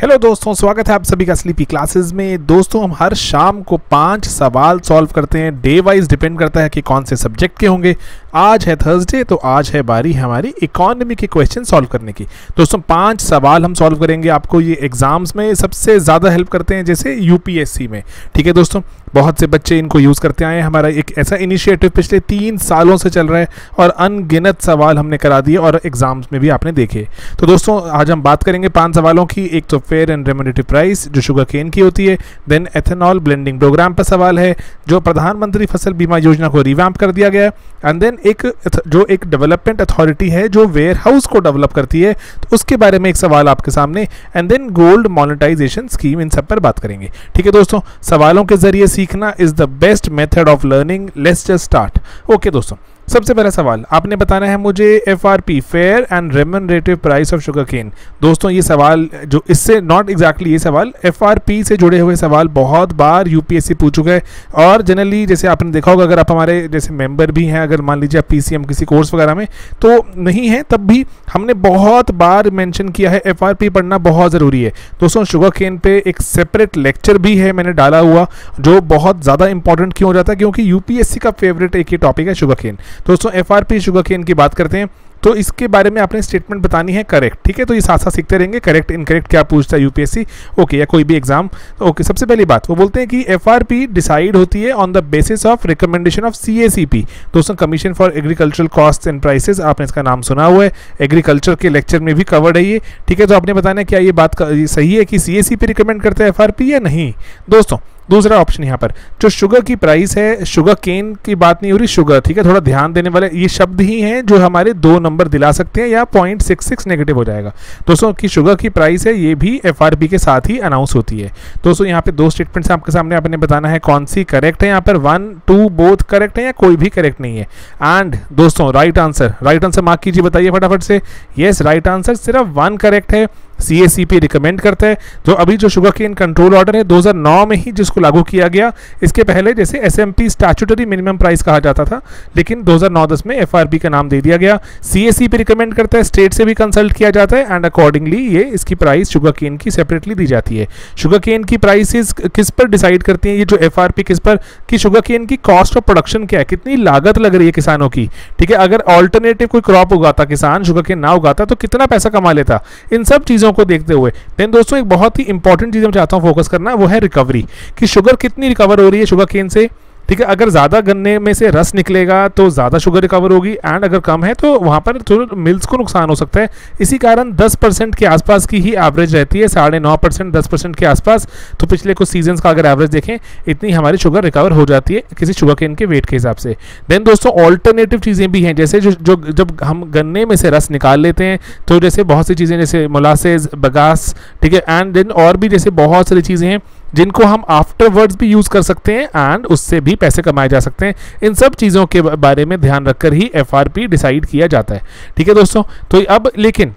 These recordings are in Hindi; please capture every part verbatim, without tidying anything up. हेलो दोस्तों, स्वागत है आप सभी का स्लीपी क्लासेस में। दोस्तों, हम हर शाम को पांच सवाल सॉल्व करते हैं। डे वाइज डिपेंड करता है कि कौन से सब्जेक्ट के होंगे। आज है थर्सडे, तो आज है बारी हमारी इकोनॉमी के क्वेश्चन सॉल्व करने की। दोस्तों, पांच सवाल हम सॉल्व करेंगे। आपको ये एग्जाम्स में सबसे ज़्यादा हेल्प करते हैं, जैसे यूपीएससी में। ठीक है दोस्तों, बहुत से बच्चे इनको यूज़ करते आए हैं। हमारा एक ऐसा इनिशिएटिव पिछले तीन सालों से चल रहा है और अनगिनत सवाल हमने करा दिए और एग्ज़ाम्स में भी आपने देखे। तो दोस्तों, आज हम बात करेंगे पाँच सवालों की। एक तो फेयर एंड रेम्युनरेटिव प्राइस, जो शुगर केन की होती है। देन एथेनॉल ब्लेंडिंग प्रोग्राम पर सवाल है, जो प्रधानमंत्री फसल बीमा योजना को रिवैम्प कर दिया गया। एंड देन एक जो एक डेवलपमेंट अथॉरिटी है जो वेयर हाउस को डेवलप करती है, तो उसके बारे में एक सवाल आपके सामने। And then gold monetisation scheme, इन सब पर बात करेंगे। ठीक है दोस्तों, सवालों के जरिए सीखना is the best method of learning. Let's just start. Okay दोस्तों, सबसे पहला सवाल आपने बताना है मुझे F R P, fair and remunerative price of sugar cane. दोस्तों, ये सवाल जो इससे नॉट एग्जैक्टली ये सवाल एफ आर पी से जुड़े हुए सवाल बहुत बार यूपीएससी पूछ चुका है। और जनरली जैसे आपने देखा होगा, अगर आप हमारे जैसे मेंबर भी हैं, अगर मान लीजिए आप पीसीएम किसी कोर्स वगैरह में तो नहीं है, तब भी हमने बहुत बार मैंशन किया है एफ आर पी पढ़ना बहुत ज़रूरी है। दोस्तों, शुगर केन पर एक सेपरेट लेक्चर भी है मैंने डाला हुआ, जो बहुत ज़्यादा इंपॉर्टेंट क्यों हो जाता है, क्योंकि यूपीएससी का फेवरेट एक ही टॉपिक है शुगर केन। दोस्तों, एफ आर पी शुगर केन की बात करते हैं तो इसके बारे में आपने स्टेटमेंट बतानी है करेक्ट। ठीक है, तो ये साथ साथ सीखते रहेंगे, करेक्ट इनकरेक्ट क्या पूछता है यूपीएससी। ओके, या कोई भी एग्जाम। ओके, सबसे पहली बात वो बोलते हैं कि एफ आर पी डिसाइड होती है on the basis of recommendation of C A C P. दोस्तों, commission for agricultural cost and prices, आपने इसका नाम सुना हुआ है, एग्रीकल्चर के लेक्चर में भी कवर्ड है ये। ठीक है, तो आपने बताना है क्या ये बात का, ये सही है कि सी ए सी पी रिकमेंड करता है एफ आर पी या नहीं। दोस्तों, दूसरा ऑप्शन यहाँ पर जो शुगर की प्राइस है, शुगर केन की बात नहीं हो रही, शुगर। ठीक है, थोड़ा ध्यान देने वाले ये शब्द ही हैं जो हमारे दो नंबर दिला सकते हैं, या पॉइंट सिक्स सिक्स नेगेटिव हो जाएगा। दोस्तों, की शुगर की प्राइस है, ये भी एफ आर पी के साथ ही अनाउंस होती है। दोस्तों, यहाँ पे दो स्टेटमेंट्स आपके सामने, आपने बताना है कौन सी करेक्ट है। यहाँ पर वन टू बोथ करेक्ट है या कोई भी करेक्ट नहीं है। एंड दोस्तों, right answer right answer mark कीजिए, बताइए फटाफट से। येस, राइट आंसर सिर्फ वन करेक्ट है, C A C P recommend करता है। तो अभी जो शुगर केन कंट्रोल ऑर्डर है दो हज़ार नौ में ही जिसको लागू किया गया, इसके पहले जैसे S M P statutory minimum price कहा जाता था, लेकिन दो हज़ार नौ दस में एफ आर पी का नाम दे दिया गया। सी ए सी पी रिकमेंड करता है, स्टेट से भी कंसल्ट किया जाता है, एंड अकॉर्डिंगली ये इसकी प्राइस शुगर केन की सेपरेटली दी जाती है। शुगर केन की प्राइसेस किस पर डिसाइड करती हैं ये जो एफ आर पी, किस पर, कि शुगर केन की कॉस्ट ऑफ प्रोडक्शन क्या है, कितनी लागत लग रही है किसानों की। ठीक है, अगर ऑल्टरनेटिव कोई क्रॉप उगाता किसान, शुगर केन ना उगाता, तो कितना पैसा कमा लेता, इन सब चीज़ों को देखते हुए। देन दोस्तों, एक बहुत ही इंपॉर्टेंट चीज हम चाहता हूं फोकस करना, वो है रिकवरी, कि शुगर कितनी रिकवर हो रही है शुगर केन से। ठीक है, अगर ज़्यादा गन्ने में से रस निकलेगा तो ज़्यादा शुगर रिकवर होगी, एंड अगर कम है तो वहाँ पर थोड़ा मिल्स को नुकसान हो सकता है। इसी कारण दस परसेंट के आसपास की ही एवरेज रहती है, साढ़े नौ परसेंट दस परसेंट के आसपास। तो पिछले कुछ सीजन्स का अगर एवरेज देखें, इतनी हमारी शुगर रिकवर हो जाती है किसी शुगर केन के वेट के हिसाब से। देन दोस्तों, ऑल्टरनेटिव चीज़ें भी हैं, जैसे जो, जो जब हम गन्ने में से रस निकाल लेते हैं तो जैसे बहुत सी चीज़ें जैसे मोलासेस, बगास, ठीक है, एंड देन और भी जैसे बहुत सारी चीज़ें हैं जिनको हम आफ्टरवर्ड्स भी यूज़ कर सकते हैं, एंड उससे भी पैसे कमाए जा सकते हैं। इन सब चीज़ों के बारे में ध्यान रखकर ही एफ आर पी डिसाइड किया जाता है। ठीक है दोस्तों, तो अब लेकिन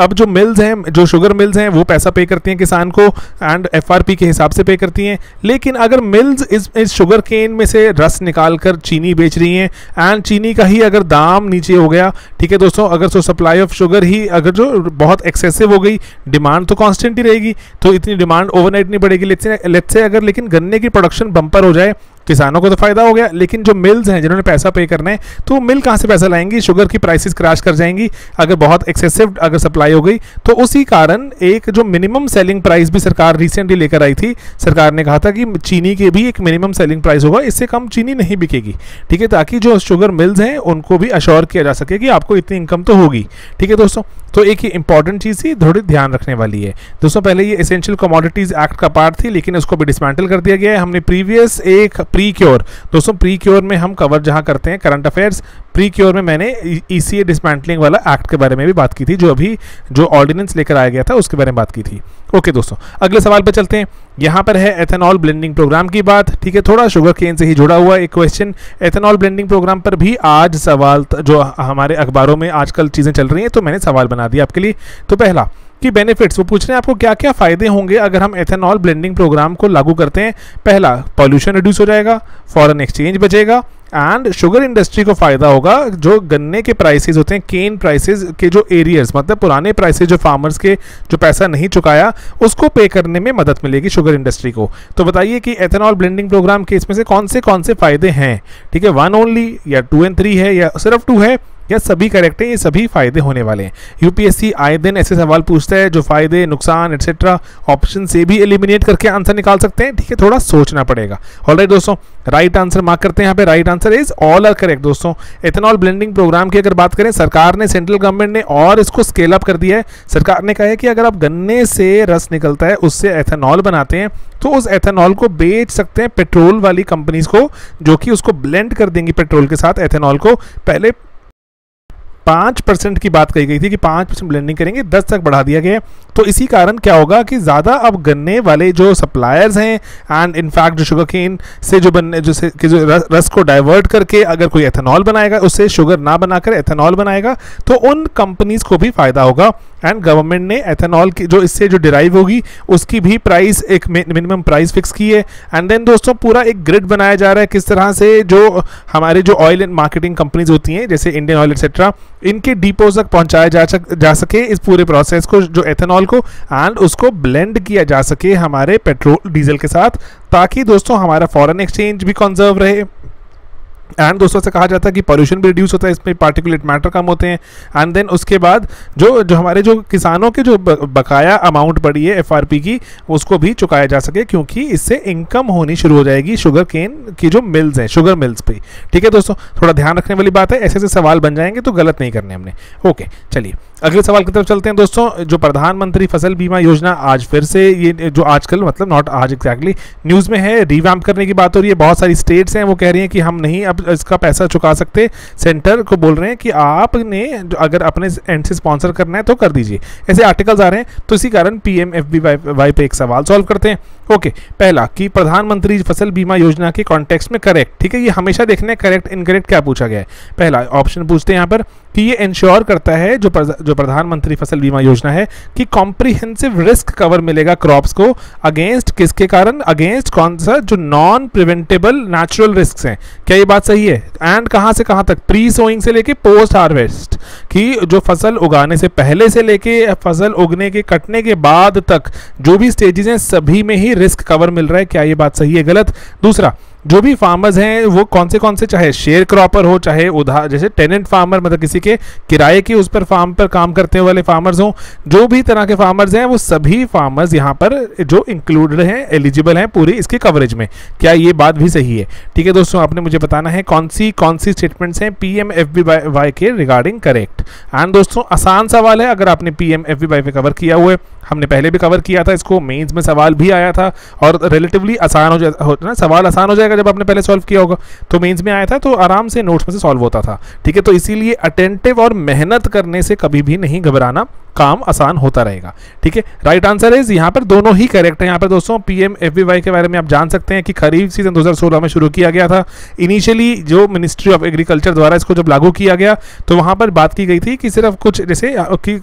अब जो मिल्स हैं, जो शुगर मिल्स हैं, वो पैसा पे करती हैं किसान को, एंड एफ आर पी के हिसाब से पे करती हैं। लेकिन अगर मिल्स इस, इस शुगर केन में से रस निकाल कर चीनी बेच रही हैं, एंड चीनी का ही अगर दाम नीचे हो गया, ठीक है दोस्तों, अगर तो सप्लाई ऑफ शुगर ही अगर जो बहुत एक्सेसिव हो गई, डिमांड तो कांस्टेंट ही रहेगी, तो इतनी डिमांड ओवरनाइट नहीं बढ़ेगी। लेट्स से लेट्स से अगर लेकिन गन्ने की प्रोडक्शन बम्पर हो जाए, किसानों को तो फायदा हो गया, लेकिन जो मिल्स हैं जिन्होंने पैसा पे करना है, तो मिल कहाँ से पैसा लाएंगी, शुगर की प्राइसेस क्रैश कर जाएंगी अगर बहुत एक्सेसिव अगर सप्लाई हो गई। तो उसी कारण एक जो मिनिमम सेलिंग प्राइस भी सरकार रिसेंटली लेकर आई थी, सरकार ने कहा था कि चीनी के भी एक मिनिमम सेलिंग प्राइस होगा, इससे कम चीनी नहीं बिकेगी। ठीक है, ताकि जो शुगर मिल्स हैं उनको भी अश्योर किया जा सके कि आपको इतनी इनकम तो होगी। ठीक है दोस्तों, तो एक ही इंपॉर्टेंट चीज़ थी, थोड़ी ध्यान रखने वाली है दोस्तों। पहले ये एसेंशियल कमोडिटीज़ एक्ट का पार्ट थी, लेकिन उसको भी डिसमेंटल कर दिया गया है। हमने प्रीवियस एक प्री क्योर, दोस्तों प्री क्योर में हम कवर जहाँ करते हैं करंट अफेयर्स, प्री क्योर में मैंने ई सी ए डिसमेंटलिंग वाला एक्ट के बारे में भी बात की थी, जो अभी जो ऑर्डिनेंस लेकर आया गया था उसके बारे में बात की थी। ओके दोस्तों, अगले सवाल पर चलते हैं। यहाँ पर है एथेनॉल ब्लेंडिंग प्रोग्राम की बात। ठीक है, थोड़ा शुगर केन से ही जुड़ा हुआ एक क्वेश्चन। एथेनॉल ब्लेंडिंग प्रोग्राम पर भी आज सवाल, जो हमारे अखबारों में आजकल चीज़ें चल रही हैं, तो मैंने सवाल बना दिया आपके लिए। तो पहला कि बेनिफिट्स वो पूछ रहे हैं आपको, क्या क्या फ़ायदे होंगे अगर हम एथेनॉल ब्लेंडिंग प्रोग्राम को लागू करते हैं। पहला, पॉल्यूशन रिड्यूस हो जाएगा, फॉरेन एक्सचेंज बचेगा, एंड शुगर इंडस्ट्री को फ़ायदा होगा, जो गन्ने के प्राइसेस होते हैं, केन प्राइसेस के जो एरियर्स, मतलब पुराने प्राइसेस जो फार्मर्स के जो पैसा नहीं चुकाया उसको पे करने में मदद मिलेगी शुगर इंडस्ट्री को। तो बताइए कि एथेनॉल ब्लेंडिंग प्रोग्राम के इसमें से कौन से कौन से फ़ायदे हैं। ठीक है, वन ओनली या टू एंड थ्री है या सिर्फ टू है या सभी करेक्ट है, ये सभी फ़ायदे होने वाले हैं। यूपीएससी आए दिन ऐसे सवाल पूछता है जो फ़ायदे नुकसान एट्सेट्रा ऑप्शन से भी एलिमिनेट करके आंसर निकाल सकते हैं। ठीक है, थोड़ा सोचना पड़ेगा। ऑलराइट दोस्तों, राइट आंसर मार्क करते हैं यहाँ पे। Right answer is all are correct. दोस्तों, एथेनॉल ब्लेंडिंग प्रोग्राम की अगर बात करें, सरकार ने, सेंट्रल गवर्नमेंट ने और इसको स्केल अप कर दिया है। सरकार ने कहा है कि अगर आप गन्ने से रस निकलता है उससे एथेनॉल बनाते हैं तो उस एथेनॉल को बेच सकते हैं पेट्रोल वाली कंपनीज को, जो कि उसको ब्लेंड कर देंगी पेट्रोल के साथ एथेनॉल को। पहले पाँच परसेंट की बात कही गई थी कि पाँच परसेंट ब्लेंडिंग करेंगे, दस तक बढ़ा दिया गया है। तो इसी कारण क्या होगा कि ज़्यादा अब गन्ने वाले जो सप्लायर्स हैं एंड इनफैक्ट जो शुगर केन से जो बनने जो से, कि जो रस को डाइवर्ट करके अगर कोई एथेनॉल बनाएगा, उससे शुगर ना बनाकर एथेनॉल बनाएगा, तो उन कंपनीज़ को भी फ़ायदा होगा। एंड गवर्नमेंट ने एथेनॉल की जो इससे जो डिराइव होगी उसकी भी प्राइस, एक मिनिमम प्राइस फिक्स की है। एंड देन दोस्तों, पूरा एक ग्रिड बनाया जा रहा है किस तरह से जो हमारे जो ऑयल एंड मार्केटिंग कंपनीज होती हैं जैसे इंडियन ऑयल एक्सेट्रा, इनके डिपोज तक पहुंचाया जा, जा सके इस पूरे प्रोसेस को, जो एथेनॉल को, एंड उसको ब्लेंड किया जा सके हमारे पेट्रोल डीजल के साथ, ताकि दोस्तों हमारा फॉरेन एक्सचेंज भी कंजर्व रहे। एंड दोस्तों से कहा जाता है कि पोल्यूशन भी रिड्यूस होता है, इसमें पार्टिकुलेट मैटर कम होते हैं। एंड देन उसके बाद जो जो हमारे जो किसानों के जो बकाया अमाउंट पड़ी है एफआरपी की, उसको भी चुकाया जा सके, क्योंकि इससे इनकम होनी शुरू हो जाएगी शुगर केन की जो मिल्स हैं, शुगर मिल्स पे। ठीक है दोस्तों, थोड़ा ध्यान रखने वाली बात है, ऐसे ऐसे सवाल बन जाएंगे तो गलत नहीं करने हमने। ओके, चलिए अगले सवाल की तरफ चलते हैं दोस्तों। जो प्रधानमंत्री फसल बीमा योजना आज फिर से, ये जो आजकल, मतलब नॉट आज एक्जैक्टली, न्यूज़ में है, रिवैम्प करने की बात हो रही है। बहुत सारी स्टेट्स हैं वो कह रही हैं कि हम नहीं अब इसका पैसा चुका सकते, सेंटर को बोल रहे हैं कि आपने अगर अपने एंड से स्पॉन्सर करना है तो कर दीजिए। ऐसे आर्टिकल्स आ रहे हैं, तो इसी कारण P M F B Y पे एक सवाल सॉल्व करते हैं। ओके okay, पहला कि प्रधानमंत्री फसल बीमा योजना के कॉन्टेक्स्ट में करेक्ट, ठीक है, ये हमेशा देखने करेक्ट इनकरेक्ट क्या पूछा गया है। पहला ऑप्शन पूछते हैं यहाँ पर कि ये इंश्योर करता है जो जो प्रधानमंत्री फसल बीमा योजना है कि कॉम्प्रिहेंसिव रिस्क कवर मिलेगा क्रॉप्स को, अगेंस्ट किसके कारण, अगेंस्ट कौन सा, जो नॉन प्रिवेंटेबल नेचुरल रिस्क हैं। क्या ये बात सही है? एंड कहाँ से कहाँ तक, प्री सोइंग से लेके पोस्ट हार्वेस्ट, कि जो फसल उगाने से पहले से लेके फसल उगने के, कटने के बाद तक जो भी स्टेजेस हैं सभी में ही रिस्क कवर मिल रहा है। क्या ये बात सही है, गलत? दूसरा, जो भी फार्मर्स हैं वो कौन से कौन से, चाहे शेयर क्रॉपर हो, चाहे उधार जैसे टेनेंट फार्मर, मतलब किसी के किराए के उस पर फार्म पर काम करते हुए वाले फार्मर्स हों, जो भी तरह के फार्मर्स हैं वो सभी फार्मर्स यहाँ पर जो इंक्लूडेड हैं, एलिजिबल हैं पूरी इसके कवरेज में। क्या ये बात भी सही है? ठीक है दोस्तों, आपने मुझे बताना है कौन सी कौन सी स्टेटमेंट्स हैं P M F B Y के रिगार्डिंग करेक्ट। एंड दोस्तों, आसान सवाल है, अगर आपने P M F B Y पे कवर किया हुआ है, हमने पहले भी कवर किया था इसको, मेंस में सवाल भी आया था, और रिलेटिवली आसान हो जाता ना, सवाल आसान हो जाएगा जब आपने पहले सॉल्व किया होगा, तो मेंस में आया था तो आराम से नोट्स में से सॉल्व होता था। ठीक है, तो इसीलिए अटेंटिव और मेहनत करने से कभी भी नहीं घबराना, काम आसान होता रहेगा। ठीक है, राइट आंसर इज यहाँ पर दोनों ही करेक्ट है। यहाँ पर दोस्तों पीएमएफबीवाई के बारे में आप जान सकते हैं कि खरीफ सीजन दो हज़ार सोलह में शुरू किया गया था। इनिशियली जो मिनिस्ट्री ऑफ एग्रीकल्चर द्वारा इसको जब लागू किया गया तो वहाँ पर बात की गई थी कि सिर्फ कुछ जैसे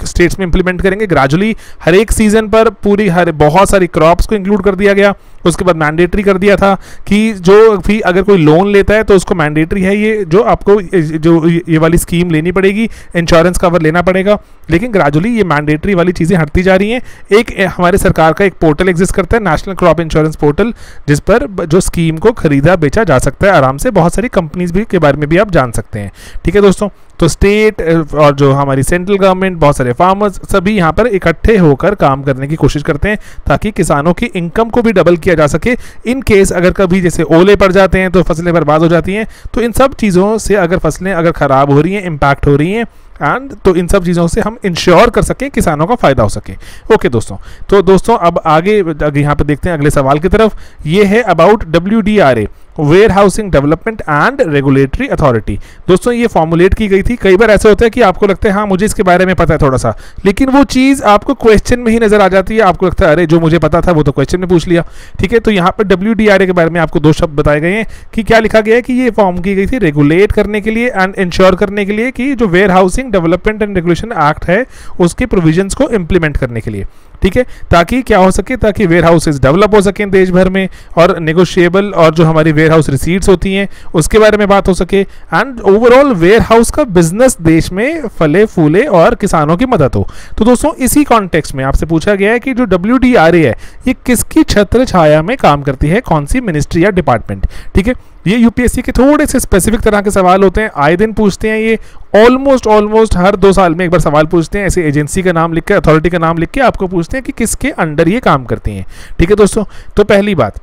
स्टेट्स में इंप्लीमेंट करेंगे, ग्रेजुअली हर एक सीजन पर पूरी हर बहुत सारी क्रॉप्स को इंक्लूड कर दिया गया। उसके बाद मैंडेटरी कर दिया था कि जो भी अगर कोई लोन लेता है तो उसको मैंडेटरी है ये, जो आपको जो ये वाली स्कीम लेनी पड़ेगी, इंश्योरेंस कवर लेना पड़ेगा। लेकिन ग्रेजुअली ये मैंडेटरी वाली चीज़ें हटती जा रही हैं। एक हमारे सरकार का एक पोर्टल एग्जिस्ट करता है, नेशनल क्रॉप इंश्योरेंस पोर्टल, जिस पर जो स्कीम को खरीदा बेचा जा सकता है आराम से। बहुत सारी कंपनीज भी के बारे में भी आप जान सकते हैं। ठीक है दोस्तों, तो स्टेट और जो हमारी सेंट्रल गवर्नमेंट, बहुत सारे फार्मर्स, सभी यहाँ पर इकट्ठे होकर काम करने की कोशिश करते हैं ताकि किसानों की इनकम को भी डबल किया जा सके। इन केस अगर कभी जैसे ओले पड़ जाते हैं तो फसलें बर्बाद हो जाती हैं, तो इन सब चीज़ों से अगर फसलें अगर ख़राब हो रही हैं, इम्पैक्ट हो रही हैं, एंड तो इन सब चीज़ों से हम इंश्योर कर सकें, किसानों का फ़ायदा हो सके। ओके दोस्तों, तो दोस्तों अब आगे आगे यहाँ पर देखते हैं अगले सवाल की तरफ। ये है about W D R A, warehousing development and regulatory authority. दोस्तों ये फॉर्मुलेट की गई थी। कई बार ऐसे होता है कि आपको लगता है हाँ मुझे इसके बारे में पता है थोड़ा सा, लेकिन वो चीज़ आपको क्वेश्चन में ही नजर आ जाती है, आपको लगता है अरे जो मुझे पता था वो तो क्वेश्चन में पूछ लिया। ठीक है, तो यहाँ पर डब्ल्यू डी आर ए के बारे में आपको दो शब्द बताए गए हैं कि क्या लिखा गया है कि ये फॉर्म की गई थी रेगुलेट करने के लिए एंड इंश्योर करने के लिए कि जो warehousing development and regulation act है उसके प्रोविजंस को इम्प्लीमेंट करने के लिए। ठीक है, ताकि क्या हो सके, ताकि वेयर हाउसेज डेवलप हो सकें देश भर में, और नेगोशिएबल और जो हमारी वेयर हाउस रिसीट्स होती हैं उसके बारे में बात हो सके, एंड ओवरऑल वेयर हाउस का बिजनेस देश में फले फूले और किसानों की मदद हो। तो दोस्तों इसी कॉन्टेक्स्ट में आपसे पूछा गया है कि जो डब्ल्यू डी आर ए है ये किसकी छत्र छाया में काम करती है, कौन सी मिनिस्ट्री या डिपार्टमेंट। ठीक है, ये यूपीएससी के थोड़े से स्पेसिफिक तरह के सवाल होते हैं, आए दिन पूछते हैं, ये ऑलमोस्ट ऑलमोस्ट हर दो साल में एक बार सवाल पूछते हैं, ऐसे एजेंसी का नाम लिख के, अथॉरिटी का नाम लिख के आपको पूछते हैं कि किसके अंडर ये काम करती हैं। ठीक है दोस्तों, तो पहली बात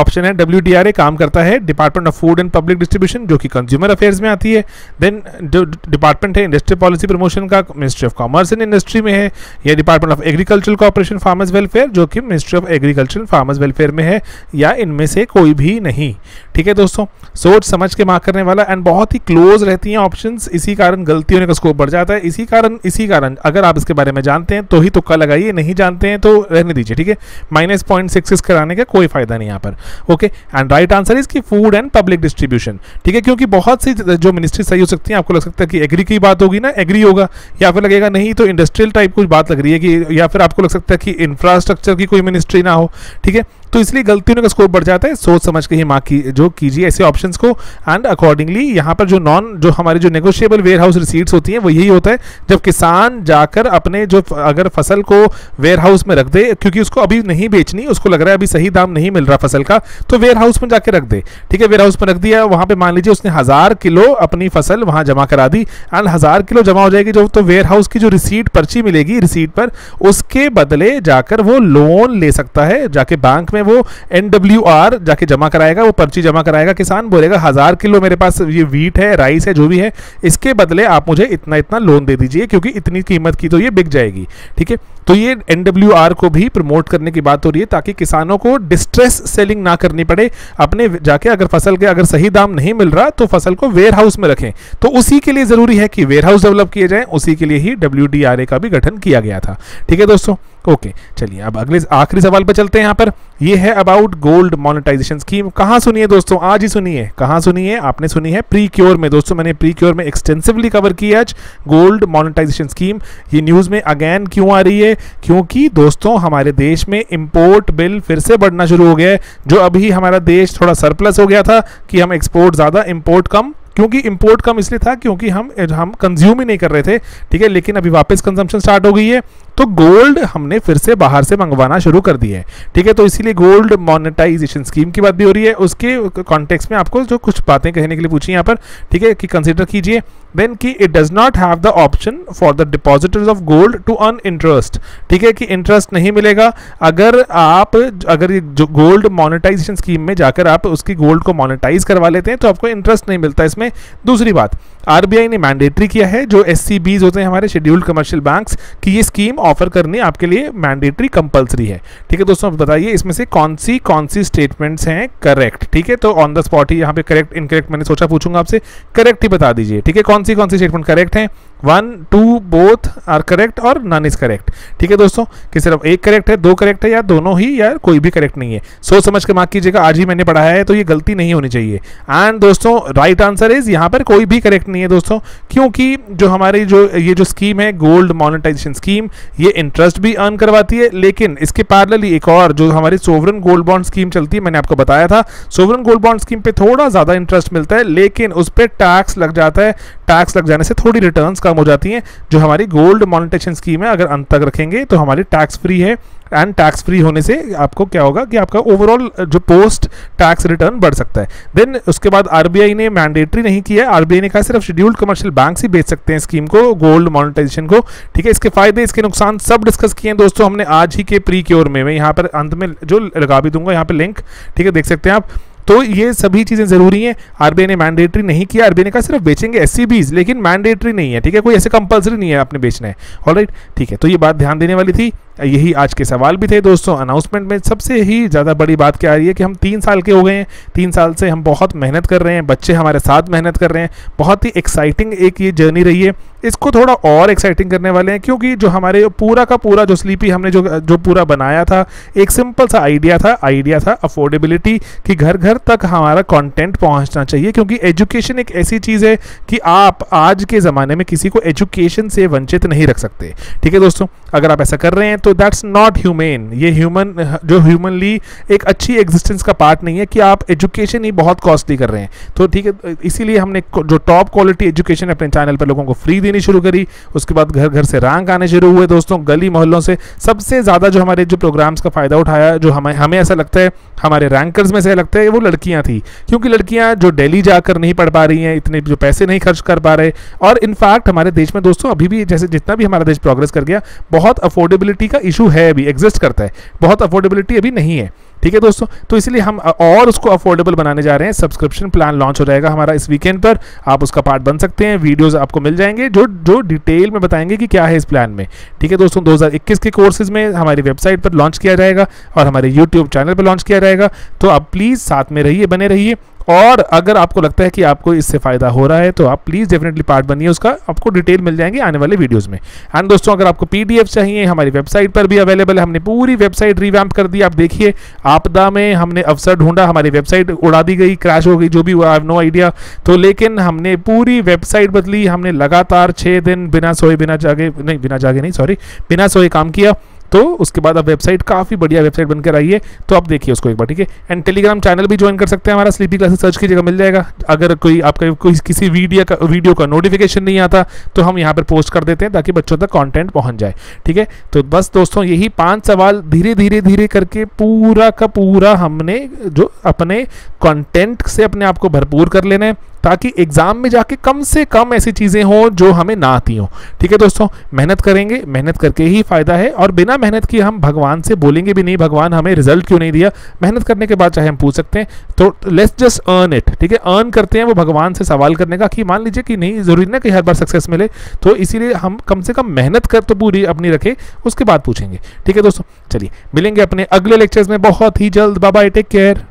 ऑप्शन है डब्ल्यू डी आर ए काम करता है department of food and public distribution, जो कि कंज्यूमर अफेयर्स में आती है। देन जो डिपार्टमेंट है इंडस्ट्री पॉलिसी प्रमोशन का ministry of commerce and industry में है। या department of agricultural corporation farmers welfare, जो कि ministry of agriculture farmers welfare में है, या इनमें से कोई भी नहीं। ठीक है दोस्तों, सोच समझ के मार्क करने वाला, एंड बहुत ही क्लोज रहती हैं ऑप्शंस, इसी कारण गलती होने का स्कोप बढ़ जाता है। इसी कारण इसी कारण अगर आप इसके बारे में जानते हैं तो ही तुक्का लगाइए, नहीं जानते हैं तो रहने दीजिए। ठीक है, माइनस पॉइंट सिक्स सिक्स कराने का कोई फायदा नहीं यहाँ पर। Okay, and right answer is कि फूड एंड पब्लिक डिस्ट्रीब्यूशन। ठीक है, क्योंकि बहुत सी जो मिनिस्ट्री सही हो सकती है, आपको लग सकता है कि एग्री की बात होगी ना, एग्री होगा, या फिर लगेगा नहीं तो इंडस्ट्रियल टाइप कुछ बात लग रही है कि, या फिर आपको लग सकता है कि इंफ्रास्ट्रक्चर की कोई मिनिस्ट्री ना हो। ठीक है, तो इसलिए गलतियों का स्कोप बढ़ जाता है, सोच समझ के ही मार्क की जो कीजिए ऐसे ऑप्शंस को, एंड अकॉर्डिंगली यहाँ पर जो नॉन जो हमारे जो नेगोशिएबल वेयर हाउस रिसीट्स होती हैं वो यही होता है जब किसान जाकर अपने जो अगर फसल को वेयर हाउस में रख दे, क्योंकि उसको अभी नहीं बेचनी, उसको लग रहा है अभी सही दाम नहीं मिल रहा फसल का, तो वेयर हाउस में जाकर रख दे। ठीक है, वेयर हाउस में रख दिया, वहाँ पर मान लीजिए उसने हज़ार किलो अपनी फसल वहाँ जमा करा दी, एंड हज़ार किलो जमा हो जाएगी जो, तो वेयर हाउस की जो रिसीट पर्ची मिलेगी रिसीट पर, उसके बदले जाकर वो लोन ले सकता है, जाके बैंक वो एनडब्ल्यूआर जाके जमा कराएगा, वो पर्ची जमा कराएगा। किसान बोलेगा हजार किलो मेरे पास ये व्हीट है, राइस है, जो भी है, इसके बदले आप मुझे इतना इतना लोन दे दीजिए क्योंकि इतनी कीमत की तो ये बिक जाएगी। ठीक है, तो ये एनडब्ल्यूआर को भी प्रमोट करने की बात हो रही है ताकि किसानों को डिस्ट्रेस सेलिंग ना करनी पड़े अपने, जाके अगर फसल के अगर सही दाम नहीं मिल रहा तो फसल को वेयर हाउस में रखें। तो उसी के लिए जरूरी है कि वेयर हाउस डेवलप किए जाएं, उसी के लिए ही डब्ल्यूडीआरए का भी गठन किया गया था। ठीक है दोस्तों, ओके, चलिए अब अगले आखिरी सवाल पर चलते हैं। यहाँ पर ये है अबाउट गोल्ड मोनेटाइजेशन स्कीम। कहाँ सुनिए दोस्तों, आज ही सुनिए, कहाँ सुनिए, आपने सुनी है प्री क्योर में। दोस्तों मैंने प्री क्योर में एक्सटेंसिवली कवर किया आज गोल्ड मोनेटाइजेशन स्कीम। ये न्यूज़ में अगेन क्यों आ रही है, क्योंकि दोस्तों हमारे देश में इम्पोर्ट बिल फिर से बढ़ना शुरू हो गया है। जो अभी हमारा देश थोड़ा सरप्लस हो गया था कि हम एक्सपोर्ट ज़्यादा इम्पोर्ट कम, क्योंकि इंपोर्ट कम इसलिए था क्योंकि हम हम कंज्यूम ही नहीं कर रहे थे। ठीक है, लेकिन अभी वापस कंजम्पशन स्टार्ट हो गई है, तो गोल्ड हमने फिर से बाहर से मंगवाना शुरू कर दी है। ठीक है, तो इसीलिए गोल्ड मोनेटाइजेशन स्कीम की बात भी हो रही है, उसके कॉन्टेक्स्ट में आपको जो कुछ बातें कहने के लिए पूछी यहाँ पर। ठीक है, कि कंसिडर कीजिए देन कि it does not have the option for the depositors of gold to earn interest. ठीक है, कि इंटरेस्ट नहीं मिलेगा अगर आप अगर ये जो गोल्ड मोनेटाइजेशन स्कीम में जाकर आप उसकी गोल्ड को मोनेटाइज करवा लेते हैं तो आपको इंटरेस्ट नहीं मिलता इसमें। दूसरी बात, आरबीआई ने मैंडेटरी किया है जो एससीबीज होते हैं हमारे शेड्यूल्ड कमर्शियल बैंक्स की, ये स्कीम ऑफर करनी आपके लिए मैंडेटरी कंपलसरी है। ठीक है दोस्तों, आप बताइए इसमें से कौन सी कौन सी स्टेटमेंट्स हैं करेक्ट। ठीक है, तो ऑन द स्पॉट ही यहाँ पे करेक्ट इनकरेक्ट मैंने सोचा पूछूंगा आपसे, करेक्ट ही बता दीजिए। ठीक है, कौन सी कौन सी स्टेटमेंट करेक्ट हैं, one two both are correct और नन इज करेक्ट। ठीक है दोस्तों, कि सिर्फ एक करेक्ट है, दो करेक्ट है, या दोनों ही, या कोई भी करेक्ट नहीं है। सोच समझ के मार्क कीजिएगा, आज ही मैंने पढ़ाया है तो ये गलती नहीं होनी चाहिए। एंड दोस्तों राइट आंसर इज यहाँ पर कोई भी करेक्ट नहीं है दोस्तों, क्योंकि जो हमारी जो ये जो स्कीम है गोल्ड मोनेटाइजेशन स्कीम, ये इंटरेस्ट भी अर्न करवाती है, लेकिन इसके पैरेलली एक और जो हमारी सोवरेन गोल्ड बॉन्ड स्कीम चलती है, मैंने आपको बताया था सोवरेन गोल्ड बॉन्ड स्कीम पे थोड़ा ज़्यादा इंटरेस्ट मिलता है, लेकिन उस पर टैक्स लग जाता है। टैक्स लग जाने से थोड़ी रिटर्न्स कम हो जाती हैं। जो हमारी गोल्ड मोनेटाइजेशन स्कीम है अगर अंत तक रखेंगे तो हमारी टैक्स फ्री है, एंड टैक्स फ्री होने से आपको क्या होगा कि आपका ओवरऑल जो पोस्ट टैक्स रिटर्न बढ़ सकता है। देन उसके बाद आरबीआई ने मैंडेटरी नहीं किया, आरबीआई ने कहा सिर्फ शेड्यूल्ड कमर्शियल बैंक्स ही बेच सकते हैं स्कीम को, गोल्ड मोनेटाइजेशन को। ठीक है, इसके फायदे इसके नुकसान सब डिस्कस किए हैं दोस्तों हमने आज ही के प्री क्योर में। मैं यहाँ पर अंत में जो लगा भी दूंगा यहाँ पर लिंक, ठीक है, देख सकते हैं आप। तो ये सभी चीज़ें ज़रूरी हैं। आरबीआई ने मैंडेटरी नहीं किया, आरबीआई ने कहा सिर्फ बेचेंगे एससीबीज, लेकिन मैंडेटरी नहीं है। ठीक है, कोई ऐसे कंपलसरी नहीं है आपने बेचना है। ऑलराइट, ठीक है, तो ये बात ध्यान देने वाली थी, यही आज के सवाल भी थे दोस्तों। अनाउंसमेंट में सबसे ही ज़्यादा बड़ी बात क्या आ रही है कि हम तीन साल के हो गए हैं, तीन साल से हम बहुत मेहनत कर रहे हैं, बच्चे हमारे साथ मेहनत कर रहे हैं, बहुत ही एक्साइटिंग एक ये जर्नी रही है। इसको थोड़ा और एक्साइटिंग करने वाले हैं, क्योंकि जो हमारे पूरा का पूरा जो स्लीपी हमने जो जो पूरा बनाया था एक सिंपल सा आइडिया था, आइडिया था अफोर्डेबिलिटी कि घर घर तक हमारा कंटेंट पहुंचना चाहिए, क्योंकि एजुकेशन एक ऐसी चीज़ है कि आप आज के ज़माने में किसी को एजुकेशन से वंचित नहीं रख सकते। ठीक है दोस्तों, अगर आप ऐसा कर रहे हैं तो दैट्स नॉट ह्यूमेन, ये ह्यूमन जो ह्यूमनली एक अच्छी एग्जिस्टेंस का पार्ट नहीं है कि आप एजुकेशन ही बहुत कॉस्टली कर रहे हैं। तो ठीक है, इसीलिए हमने जो टॉप क्वालिटी एजुकेशन अपने चैनल पर लोगों को फ्री देनी शुरू करी, उसके बाद घर घर से रैंक आने शुरू हुए दोस्तों, गली मोहल्लों से सबसे ज़्यादा जो हमारे जो प्रोग्राम्स का फ़ायदा उठाया, जो हमें हमें ऐसा लगता है हमारे रैंकर्स में से लगता है वो लड़कियां थी, क्योंकि लड़कियां जो दिल्ली जाकर नहीं पढ़ पा रही हैं, इतने जो पैसे नहीं खर्च कर पा रहे, और इनफैक्ट हमारे देश में दोस्तों अभी भी जैसे जितना भी हमारा देश प्रोग्रेस कर गया बहुत अफोर्डेबिलिटी का इशू है, अभी एग्जिस्ट करता है, बहुत अफोर्डेबिलिटी अभी नहीं है। ठीक है दोस्तों, तो इसलिए हम और उसको अफोर्डेबल बनाने जा रहे हैं। सब्सक्रिप्शन प्लान लॉन्च हो जाएगा हमारा इस वीकेंड पर, आप उसका पार्ट बन सकते हैं, वीडियोस आपको मिल जाएंगे जो जो डिटेल में बताएंगे कि क्या है इस प्लान में। ठीक है दोस्तों, दो हज़ार इक्कीस के कोर्सेज में हमारी वेबसाइट पर लॉन्च किया जाएगा और हमारे यूट्यूब चैनल पर लॉन्च किया जाएगा, तो आप प्लीज़ साथ में रहिए, बने रहिए, और अगर आपको लगता है कि आपको इससे फ़ायदा हो रहा है तो आप प्लीज़ डेफिनेटली पार्ट बनिए उसका, आपको डिटेल मिल जाएंगी आने वाले वीडियोस में। एंड दोस्तों, अगर आपको पीडीएफ चाहिए हमारी वेबसाइट पर भी अवेलेबल है, हमने पूरी वेबसाइट रिवैम्प कर दी। आप देखिए, आपदा में हमने अवसर ढूंढा, हमारी वेबसाइट उड़ा दी गई, क्रैश हो गई, जो भी हुआ, आई हैव नो आइडिया, तो लेकिन हमने पूरी वेबसाइट बदली, हमने लगातार छः दिन बिना सोए बिना जागे नहीं बिना जागे नहीं सॉरी बिना सोए काम किया, तो उसके बाद आप वेबसाइट काफ़ी बढ़िया वेबसाइट बनकर आई है, तो आप देखिए उसको एक बार। ठीक है, एंड टेलीग्राम चैनल भी ज्वाइन कर सकते हैं हमारा, स्लीपी क्लासेस सर्च की जगह मिल जाएगा। अगर कोई आपका कोई किसी वीडियो का वीडियो का नोटिफिकेशन नहीं आता तो हम यहाँ पर पोस्ट कर देते हैं ताकि बच्चों तक कॉन्टेंट पहुँच जाए। ठीक है, तो बस दोस्तों यही पाँच सवाल धीरे धीरे धीरे करके पूरा का पूरा हमने जो अपने कॉन्टेंट से अपने आप को भरपूर कर लेना है, ताकि एग्ज़ाम में जाके कम से कम ऐसी चीज़ें हों जो हमें ना आती हों। ठीक है दोस्तों, मेहनत करेंगे, मेहनत करके ही फ़ायदा है, और बिना मेहनत की हम भगवान से बोलेंगे भी नहीं भगवान हमें रिजल्ट क्यों नहीं दिया। मेहनत करने के बाद चाहे हम पूछ सकते हैं, तो लेट्स जस्ट अर्न इट। ठीक है, अर्न करते हैं वो भगवान से सवाल करने का कि मान लीजिए कि नहीं, ज़रूरी ना कि हर बार सक्सेस मिले, तो इसीलिए हम कम से कम मेहनत कर तो पूरी अपनी रखें, उसके बाद पूछेंगे। ठीक है दोस्तों, चलिए मिलेंगे अपने अगले लेक्चर्स में बहुत ही जल्द। Bye bye, take care.